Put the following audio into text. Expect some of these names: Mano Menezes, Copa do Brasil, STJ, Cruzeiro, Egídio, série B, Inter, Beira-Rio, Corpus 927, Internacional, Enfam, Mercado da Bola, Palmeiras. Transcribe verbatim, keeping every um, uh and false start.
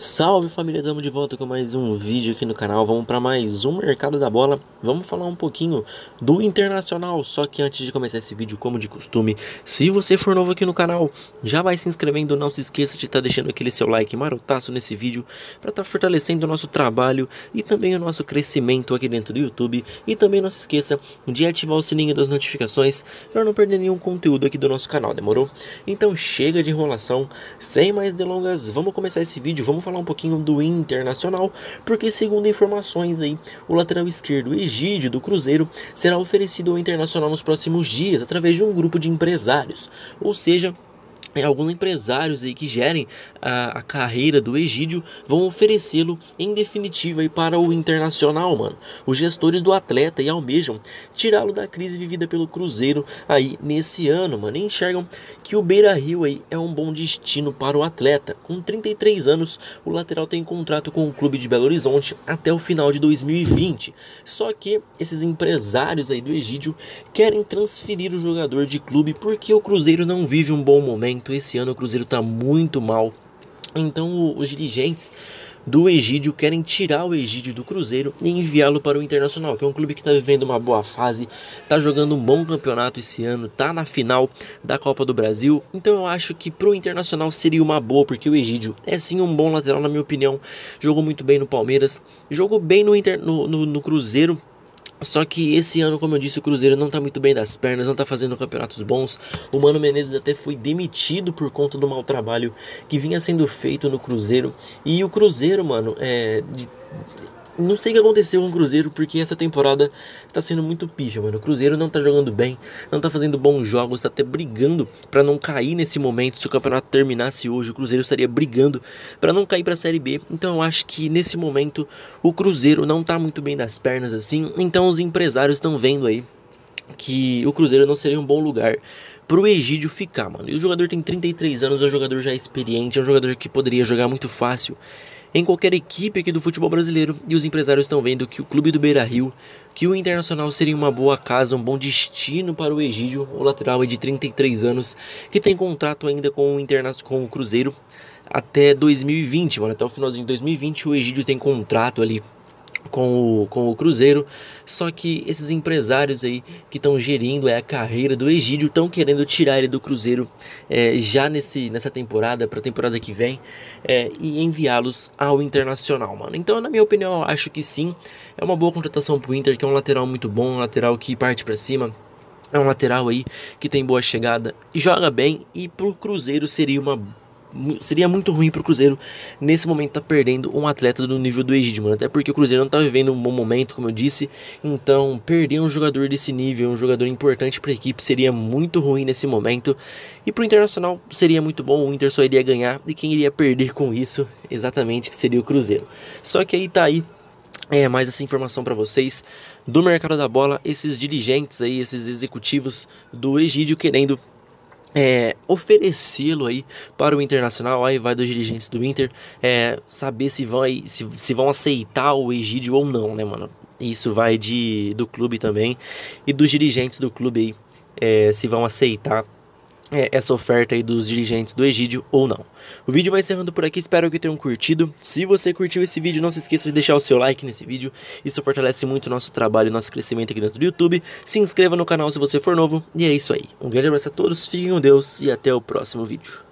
Salve família, estamos de volta com mais um vídeo aqui no canal. Vamos para mais um Mercado da Bola. Vamos falar um pouquinho do Internacional. Só que antes de começar esse vídeo, como de costume, se você for novo aqui no canal, já vai se inscrevendo. Não se esqueça de estar tá deixando aquele seu like marotaço nesse vídeo, para estar tá fortalecendo o nosso trabalho e também o nosso crescimento aqui dentro do YouTube. E também não se esqueça de ativar o sininho das notificações, para não perder nenhum conteúdo aqui do nosso canal, demorou? Então chega de enrolação, sem mais delongas, vamos começar esse vídeo. Vamos falar um pouquinho do Internacional, porque segundo informações aí, o lateral esquerdo Egídio do Cruzeiro será oferecido ao Internacional nos próximos dias através de um grupo de empresários, ou seja, alguns empresários aí que gerem a, a carreira do Egídio vão oferecê-lo em definitiva aí para o Internacional, mano. Os gestores do atleta e almejam tirá-lo da crise vivida pelo Cruzeiro aí nesse ano, mano. E enxergam que o Beira-Rio aí é um bom destino para o atleta. Com trinta e três anos, o lateral tem contrato com o clube de Belo Horizonte até o final de dois mil e vinte. Só que esses empresários aí do Egídio querem transferir o jogador de clube porque o Cruzeiro não vive um bom momento. Esse ano o Cruzeiro está muito mal, então os dirigentes do Egídio querem tirar o Egídio do Cruzeiro e enviá-lo para o Internacional, que é um clube que está vivendo uma boa fase, está jogando um bom campeonato esse ano, está na final da Copa do Brasil. Então eu acho que para o Internacional seria uma boa, porque o Egídio é sim um bom lateral na minha opinião, jogou muito bem no Palmeiras, jogou bem no, Inter... no, no, no Cruzeiro. Só que esse ano, como eu disse, o Cruzeiro não tá muito bem das pernas, não tá fazendo campeonatos bons. O Mano Menezes até foi demitido por conta do mau trabalho que vinha sendo feito no Cruzeiro. E o Cruzeiro, mano, é... não sei o que aconteceu com o Cruzeiro, porque essa temporada tá sendo muito pífia, mano. O Cruzeiro não tá jogando bem, não tá fazendo bons jogos, tá até brigando pra não cair nesse momento. Se o campeonato terminasse hoje, o Cruzeiro estaria brigando pra não cair pra série B. Então eu acho que nesse momento o Cruzeiro não tá muito bem das pernas assim. Então os empresários estão vendo aí que o Cruzeiro não seria um bom lugar pro Egídio ficar, mano. E o jogador tem trinta e três anos, é um jogador já experiente, é um jogador que poderia jogar muito fácil em qualquer equipe aqui do futebol brasileiro. E os empresários estão vendo que o clube do Beira-Rio, que o Internacional seria uma boa casa, um bom destino para o Egídio. O lateral é de trinta e três anos, que tem contrato ainda com o, Interna com o Cruzeiro até dois mil e vinte, mano. Até o finalzinho de dois mil e vinte o Egídio tem contrato ali com o, com o Cruzeiro. Só que esses empresários aí que estão gerindo é a carreira do Egídio estão querendo tirar ele do Cruzeiro é, já nesse, nessa temporada, para a temporada que vem, é, e enviá-los ao Internacional, mano. Então na minha opinião eu acho que sim, é uma boa contratação pro Inter, que é um lateral muito bom, um lateral que parte para cima, é um lateral aí que tem boa chegada e joga bem. E pro Cruzeiro seria uma Seria muito ruim pro Cruzeiro nesse momento tá perdendo um atleta do nível do Egídio, mano. Até porque o Cruzeiro não tá vivendo um bom momento, como eu disse. Então perder um jogador desse nível, um jogador importante pra equipe, seria muito ruim nesse momento. E pro Internacional seria muito bom, o Inter só iria ganhar. E quem iria perder com isso, exatamente, que seria o Cruzeiro. Só que aí tá aí É, mais essa informação para vocês do Mercado da Bola. Esses dirigentes aí, esses executivos do Egídio querendo... É, oferecê-lo aí para o Internacional. Aí vai dos dirigentes do Inter é, saber se vão, se, se vão aceitar o Egídio ou não, né, mano? Isso vai de, do clube também e dos dirigentes do clube aí, é, se vão aceitar é, essa oferta aí dos dirigentes do Egídio ou não. O vídeo vai encerrando por aqui, espero que tenham curtido. Se você curtiu esse vídeo, não se esqueça de deixar o seu like nesse vídeo, isso fortalece muito o nosso trabalho e nosso crescimento aqui dentro do YouTube. Se inscreva no canal se você for novo, e é isso aí. Um grande abraço a todos, fiquem com Deus e até o próximo vídeo.